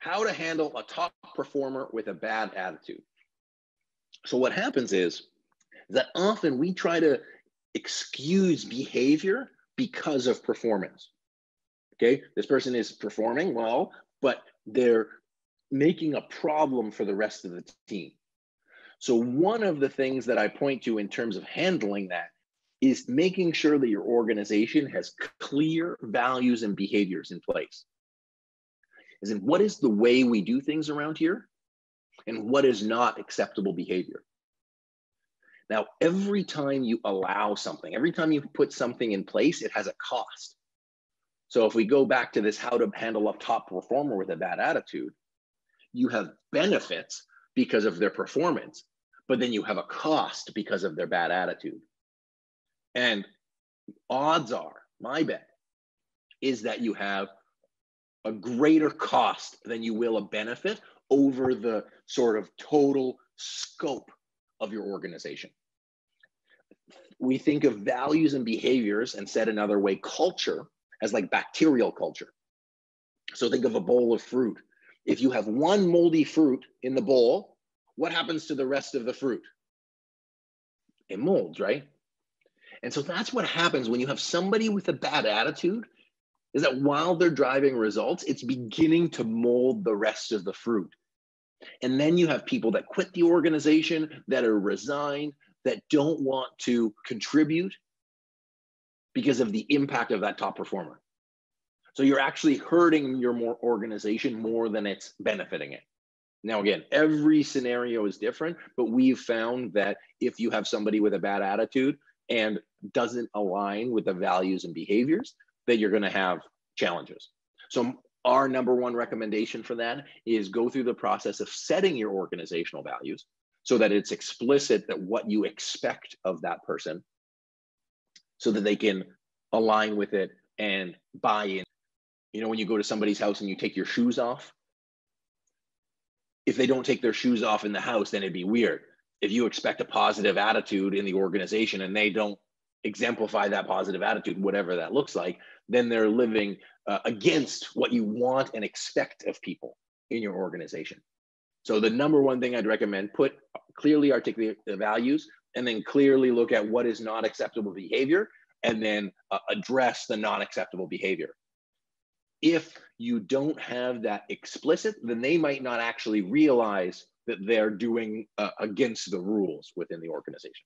how to handle a top performer with a bad attitude. So what happens is that often we try to excuse behavior because of performance. Okay, this person is performing well, but they're making a problem for the rest of the team. So one of the things that I point to in terms of handling that is making sure that your organization has clear values and behaviors in place. As in, what is the way we do things around here? And what is not acceptable behavior? Now, every time you allow something, every time you put something in place, it has a cost. So if we go back to this, how to handle a top performer with a bad attitude, you have benefits because of their performance, but then you have a cost because of their bad attitude. And odds are, my bet, is that you have a greater cost than you will a benefit over the sort of total scope of your organization. We think of values and behaviors, and said another way, culture, as like bacterial culture. So think of a bowl of fruit. If you have one moldy fruit in the bowl, what happens to the rest of the fruit? It molds, right? And so that's what happens when you have somebody with a bad attitude, is that while they're driving results, it's beginning to mold the rest of the fruit. And then you have people that quit the organization, that are resigned, that don't want to contribute because of the impact of that top performer. So you're actually hurting your organization more than it's benefiting it. Now, again, every scenario is different, but we've found that if you have somebody with a bad attitude and doesn't align with the values and behaviors, that you're going to have challenges. So our number one recommendation for that is go through the process of setting your organizational values so that it's explicit that what you expect of that person, so that they can align with it and buy in. You know, when you go to somebody's house and you take your shoes off, if they don't take their shoes off in the house, then it'd be weird. If you expect a positive attitude in the organization and they don't exemplify that positive attitude, whatever that looks like, then they're living against what you want and expect of people in your organization. So the number one thing I'd recommend, put clearly articulate the values, and then clearly look at what is not acceptable behavior, and then address the non-acceptable behavior. If you don't have that explicit, then they might not actually realize that they're doing against the rules within the organization.